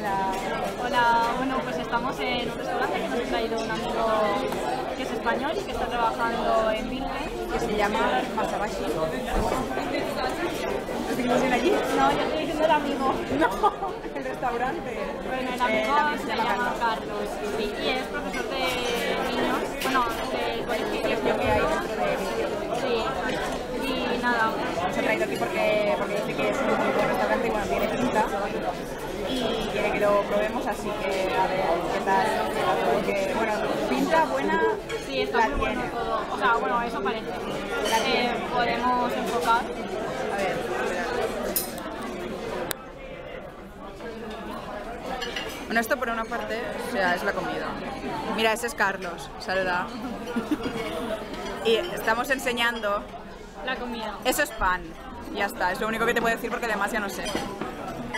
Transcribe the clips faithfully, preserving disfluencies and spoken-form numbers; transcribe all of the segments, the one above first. Hola. Hola, bueno, pues estamos en un restaurante que nos ha traído un amigo que es español y que está trabajando en Birken, que se llama Masabaşı. ¿Lo seguimos bien allí? No, yo estoy diciendo el amigo. No, el restaurante. Bueno, el amigo eh, se, se llama Carlos, Carlos. Sí, y es profesor de niños, bueno, del colegio que es que hay dentro de Birken. Sí, y nada. Nos ha traído aquí porque, porque dice que es un buen restaurante y bueno, tiene pinta. Y quiere que lo probemos, así que a ver qué tal, porque bueno, pinta buena, sí, está la muy tiene. Bueno todo, o sea, bueno, eso parece. La tiene. Eh, podemos enfocar. A ver, bueno, esto por una parte, o sea, es la comida. Mira, ese es Carlos, saluda. Y estamos enseñando... La comida. Eso es pan, ya está, es lo único que te puedo decir porque además ya no sé.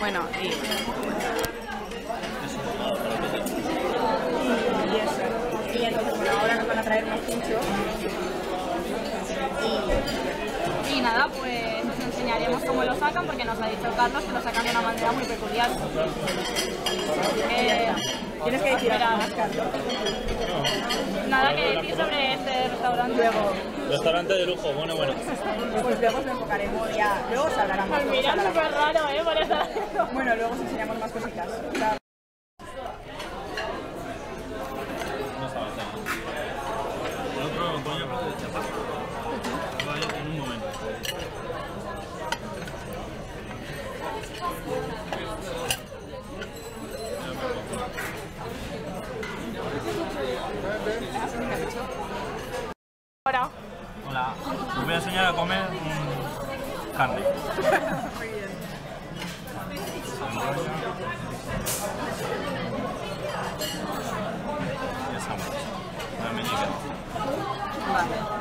Bueno, y... y eso. Y entonces, bueno, ahora nos van a traer más pinchos. Y... y nada, pues os enseñaremos cómo lo sacan, porque nos ha dicho Carlos que lo sacan de una manera muy peculiar. Eh, Tienes que decir algo más, Carlos. Nada que decir sobre este restaurante. Luego. Restaurante de lujo, bueno, bueno. Pues luego nos enfocaremos ya. Luego os hablarán más. Pues mira, súper raro, ¿eh? Por eso. Bueno, luego os enseñamos más cositas. Claro. Hola. Hola. Os voy a enseñar a comer um, carne. Muy bien. Y esa, una meñica. Vale.